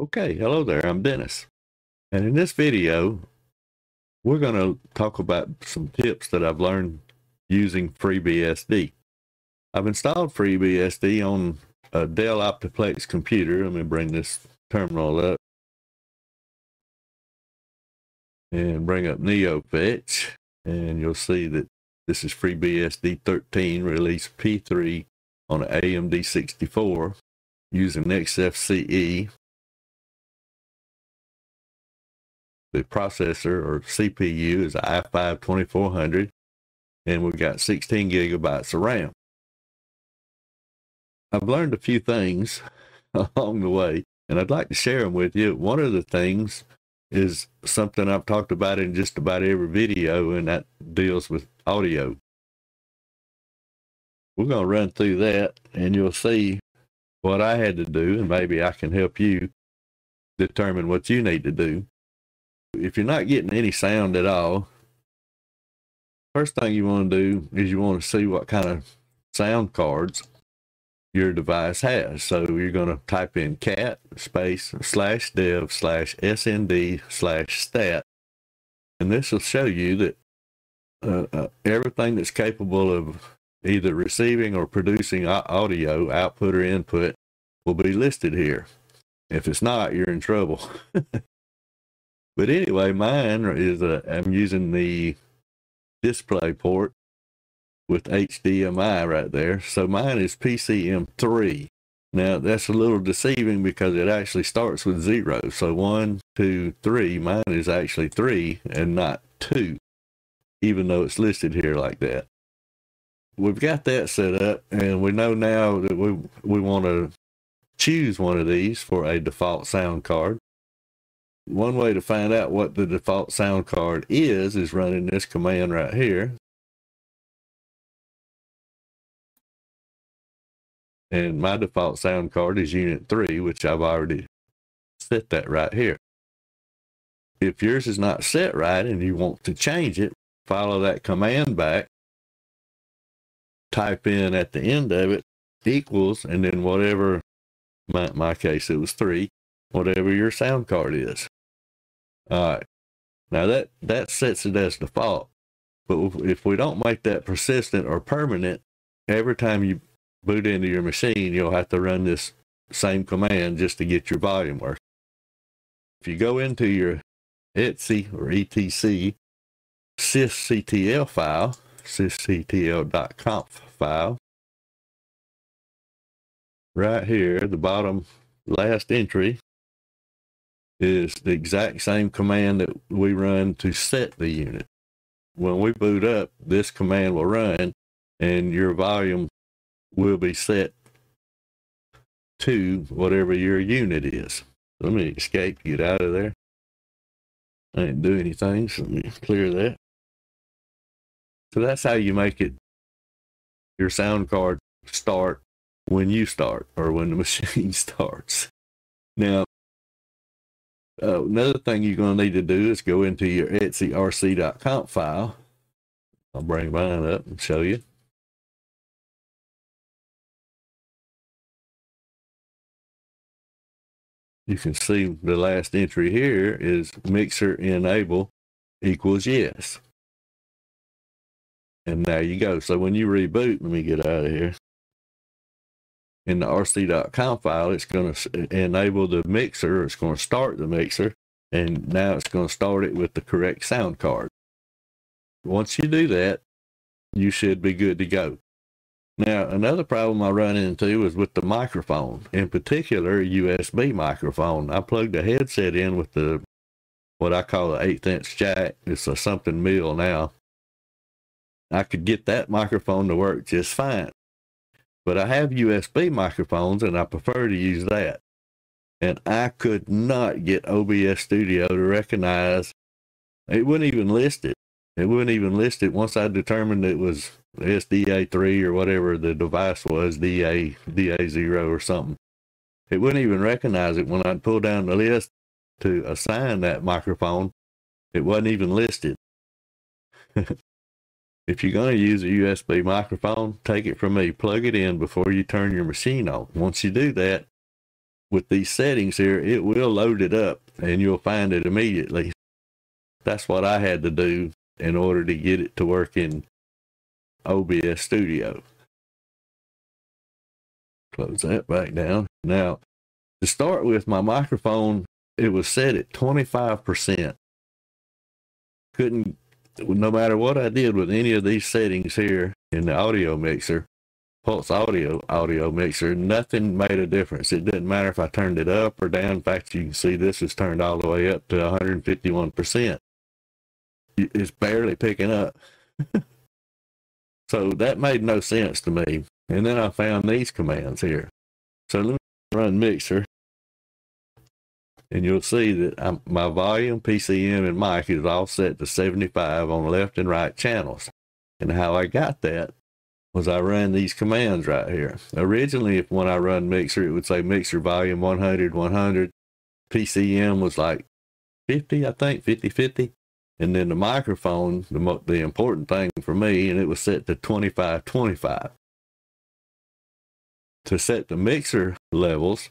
Okay, hello there, I'm Dennis, and in this video we're going to talk about some tips that I've learned using FreeBSD. I've installed FreeBSD on a Dell Optiplex computer. Let me bring this terminal up and bring up NeoFetch, and you'll see that this is FreeBSD 13 release P3 on an AMD 64 using XFCE. The processor or CPU is i5-2400, and we've got 16 gigabytes of RAM. I've learned a few things along the way, and I'd like to share them with you. One of the things is something I've talked about in just about every video, and that deals with audio. We're going to run through that, and you'll see what I had to do, and maybe I can help you determine what you need to do. If you're not getting any sound at all, first thing you want to do is you want to see what kind of sound cards your device has. So you're going to type in cat space slash dev slash snd slash stat, and this will show you that everything that's capable of either receiving or producing audio output or input will be listed here. If it's not, you're in trouble. But anyway, mine is I'm using the display port with HDMI right there. So mine is PCM 3. Now that's a little deceiving because it actually starts with 0. So 1, 2, 3, mine is actually 3 and not 2, even though it's listed here like that. We've got that set up, and we know now that we want to choose one of these for a default sound card. One way to find out what the default sound card is running this command right here. And my default sound card is Unit 3, which I've already set that right here. If yours is not set right and you want to change it, follow that command back, type in at the end of it equals, and then whatever, my case it was 3, whatever your sound card is. All right, now that sets it as default, but if we don't make that persistent or permanent, every time you boot into your machine, you'll have to run this same command just to get your volume working. If you go into your etc sysctl file, sysctl.conf file, right here, the bottom last entry is the exact same command that we run to set the unit. When we boot up, this command will run, and your volume will be set to whatever your unit is. Let me escape, get out of there. I didn't do anything, so let me clear that. So that's how you make it your sound card start when you start or when the machine starts. Now, another thing you're going to need to do is go into your rc.conf file. I'll bring mine up and show you. You can see the last entry here is mixer_enable equals yes. And there you go. So when you reboot, let me get out of here. In the rc.com file, it's going to enable the mixer. It's going to start the mixer, and now it's going to start it with the correct sound card. Once you do that, you should be good to go. Now, another problem I run into is with the microphone, in particular USB microphone. I plugged the headset in with the what I call the 1/8" jack. It's a something mil now. I could get that microphone to work just fine, but I have USB microphones and I prefer to use that. And I could not get OBS Studio to recognize, it wouldn't even list it. It wouldn't even list it once I determined it was SDA3 or whatever the device was, DA0 or something. It wouldn't even recognize it when I'd pull down the list to assign that microphone. It wasn't even listed. If you're going to use a USB microphone, take it from me, plug it in before you turn your machine on. Once you do that, with these settings here, it will load it up and you'll find it immediately. That's what I had to do in order to get it to work in OBS Studio. Close that back down. Now, to start with, my microphone, it was set at 25%. Couldn't, no matter what I did with any of these settings here in the audio mixer, pulseaudio audio mixer, nothing made a difference. It didn't matter if I turned it up or down. In fact, you can see this is turned all the way up to 151%. It's barely picking up. So that made no sense to me. And then I found these commands here. So let me run mixer. And you'll see that my volume, PCM, and mic is all set to 75 on left and right channels. And how I got that was I ran these commands right here. Originally, if when I run mixer, it would say mixer volume 100, 100. PCM was like 50, I think, 50, 50. And then the microphone, the important thing for me, and it was set to 25, 25. To set the mixer levels,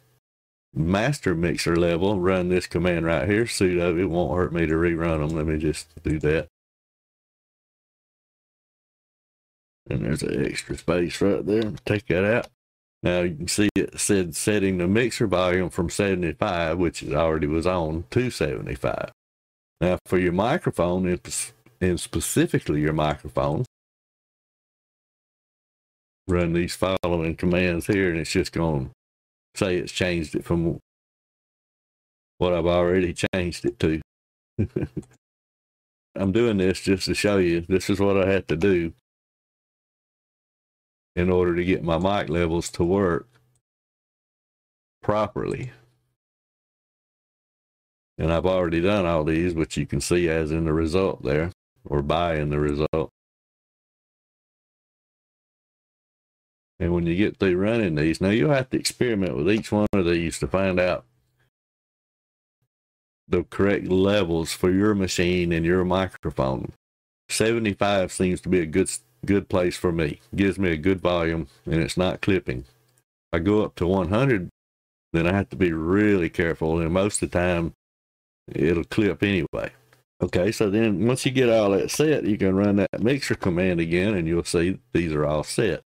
master mixer level, run this command right here, sudo, it won't hurt me to rerun them. Let me just do that. And there's an extra space right there. Take that out. Now you can see it said setting the mixer volume from 75, which it already was on, to 75. Now for your microphone, and specifically your microphone, run these following commands here, and it's just going to say it's changed it from what I've already changed it to. I'm doing this just to show you this is what I had to do in order to get my mic levels to work properly. And I've already done all these, which you can see as in the result there, or by in the result. And when you get through running these, now you'll have to experiment with each one of these to find out the correct levels for your machine and your microphone. 75 seems to be a good place for me. Gives me a good volume, and it's not clipping. If I go up to 100, then I have to be really careful, and most of the time it'll clip anyway. Okay, so then once you get all that set, you can run that mixer command again, and you'll see these are all set.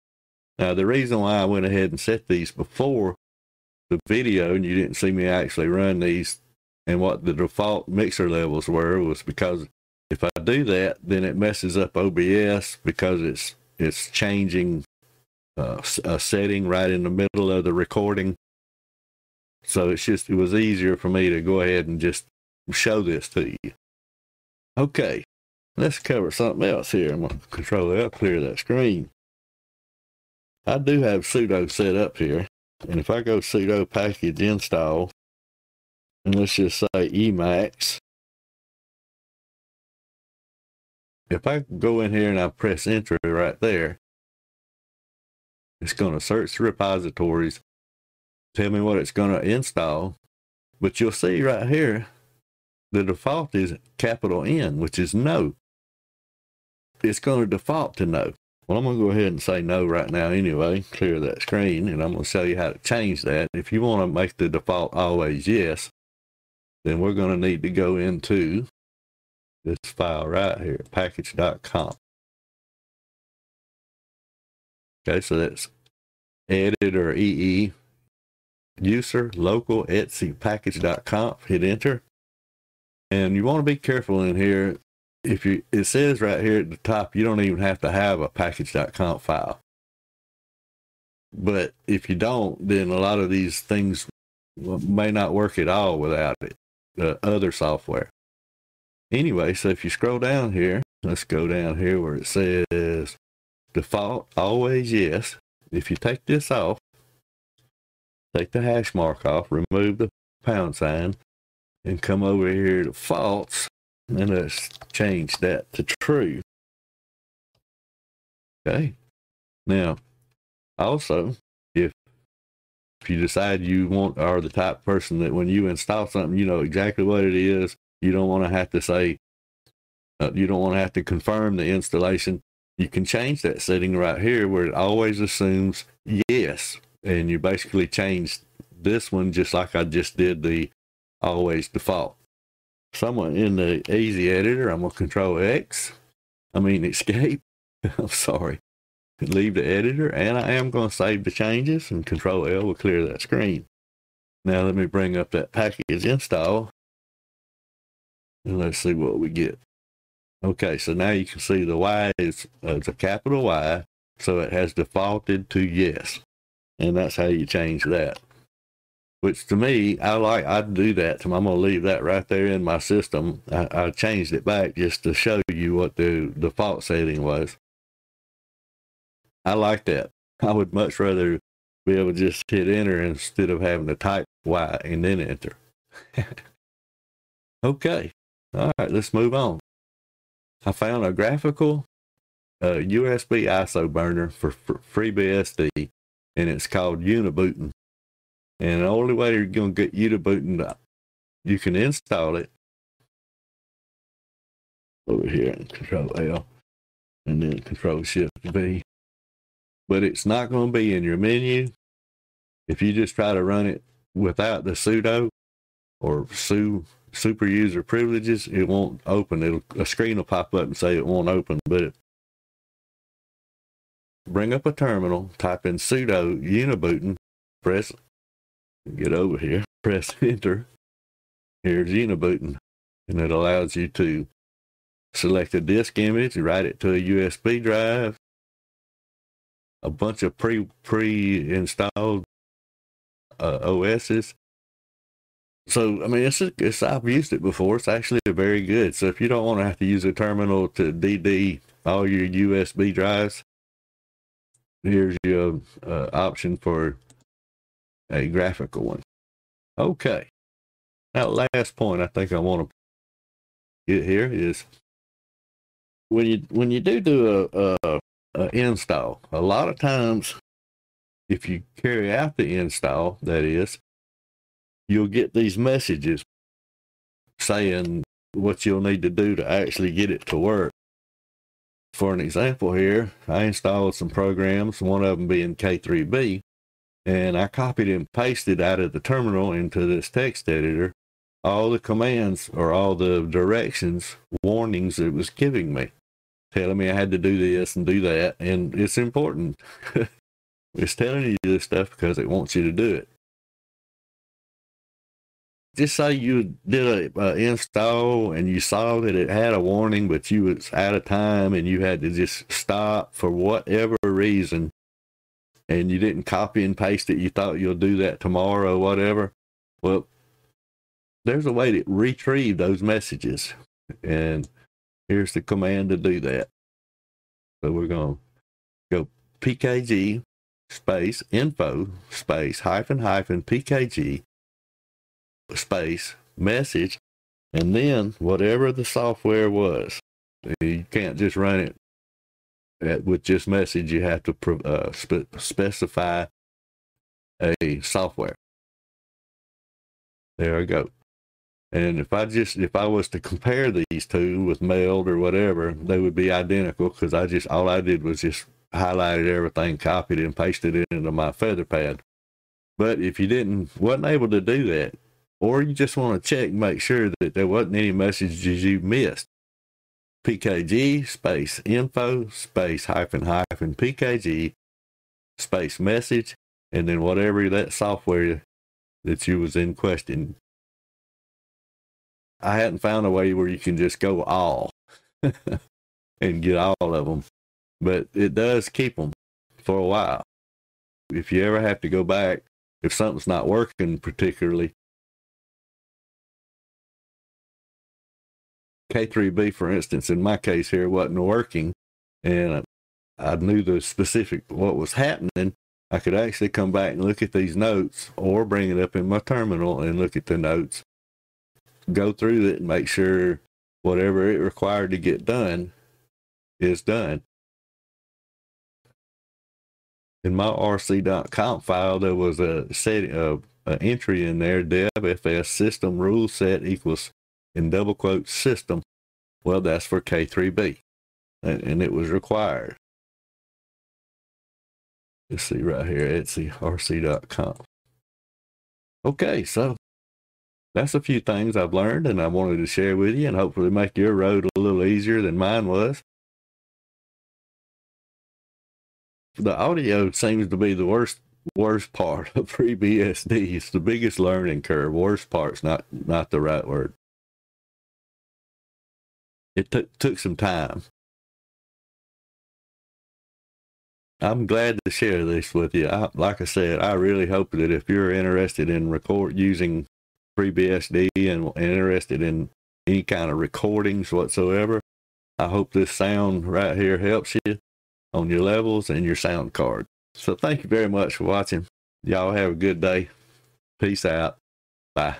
Now, the reason why I went ahead and set these before the video, and you didn't see me actually run these and what the default mixer levels were, was because if I do that, then it messes up OBS because it's changing a setting right in the middle of the recording. So it was easier for me to go ahead and just show this to you. Okay, let's cover something else here. I'm gonna control L, clear that screen. I do have sudo set up here, and if I go sudo package install, and let's just say Emacs. If I go in here and I press enter right there, it's going to search the repositories, tell me what it's going to install, but you'll see right here, the default is capital N, which is no. It's going to default to no. Well, I'm going to go ahead and say no right now anyway, clear that screen, and I'm going to show you how to change that. If you want to make the default always yes, then we're going to need to go into this file right here, package.conf. Okay, so that's editor EE, user local etc package.conf, hit enter. And you want to be careful in here. If you, it says right here at the top, you don't even have to have a package.conf file. But if you don't, then a lot of these things may not work at all without it, the other software. Anyway, so if you scroll down here, let's go down here where it says default always yes. If you take this off, take the hash mark off, remove the pound sign, and come over here to false, and let's change that to true. Okay. Now, also, if you decide you want, are the type of person that when you install something, you know exactly what it is. You don't want to have to say, you don't want to have to confirm the installation. You can change that setting right here where it always assumes yes. And you basically change this one just like I just did the always default. So I'm going in the easy editor, I'm going to escape. I'm sorry. Leave the editor, and I am going to save the changes, and Control L will clear that screen. Now let me bring up that package install, and let's see what we get. Okay, so now you can see the Y is a capital Y, so it has defaulted to yes, and that's how you change that. Which to me, I'd do that. So I'm going to leave that right there in my system. I changed it back just to show you what the default setting was. I like that. I would much rather be able to just hit enter instead of having to type Y and then enter. Okay. All right, let's move on. I found a graphical USB ISO burner for FreeBSD, and it's called Unetbootin. And the only way you're going to get Unetbootin, you can install it over here in Control L and then Control Shift B. But it's not going to be in your menu. If you just try to run it without the sudo or super user privileges, it won't open. A screen will pop up and say it won't open. But bring up a terminal, type in sudo Unetbootin, press enter. Here's Unetbootin, and it allows you to select a disk image, write it to a USB drive, a bunch of pre-installed OSs. So, I mean, I've used it before. It's actually very good. So if you don't want to have to use a terminal to DD all your USB drives, here's your option for a graphical one. Okay. That last point I think I want to get here is when you do a install, a lot of times if you carry out the install, that is, you'll get these messages saying what you'll need to do to actually get it to work. For an example here, I installed some programs, one of them being K3B, and I copied and pasted out of the terminal into this text editor all the commands or all the directions, warnings it was giving me, telling me I had to do this and do that. And it's important. It's telling you this stuff because it wants you to do it. Just say you did an install and you saw that it had a warning, but you was out of time and you had to just stop for whatever reason, and you didn't copy and paste it. You thought you'll do that tomorrow, whatever. Well, there's a way to retrieve those messages, and here's the command to do that. So we're going to go pkg space info space -- pkg space message, and then whatever the software was. You can't just run it with just message. You have to specify a software. There I go. And if I was to compare these two with meld or whatever, they would be identical, because all I did was just highlighted everything, copied and pasted it into my feather pad. But if you wasn't able to do that, or you just want to check and make sure that there wasn't any messages you missed, pkg space info space -- pkg space message, and then whatever that software that you was in question. I hadn't found a way where you can just go all and get all of them, but it does keep them for a while. If you ever have to go back, if something's not working particularly, K3B, for instance, in my case here, wasn't working, and I knew the specific what was happening. I could actually come back and look at these notes, or bring it up in my terminal and look at the notes, go through it and make sure whatever it required to get done is done. In my rc.com file, there was an entry in there, devfs system rule set equals, in double quotes, system. Well, that's for K3B, and it was required. Let's see right here, rc.com. Okay, so that's a few things I've learned and I wanted to share with you and hopefully make your road a little easier than mine was. The audio seems to be the worst part of FreeBSD. It's the biggest learning curve. Worst part's not the right word. It took some time. I'm glad to share this with you. Like I said, I really hope that if you're interested in using FreeBSD and interested in any kind of recordings whatsoever, I hope this sound right here helps you on your levels and your sound card. So thank you very much for watching. Y'all have a good day. Peace out. Bye.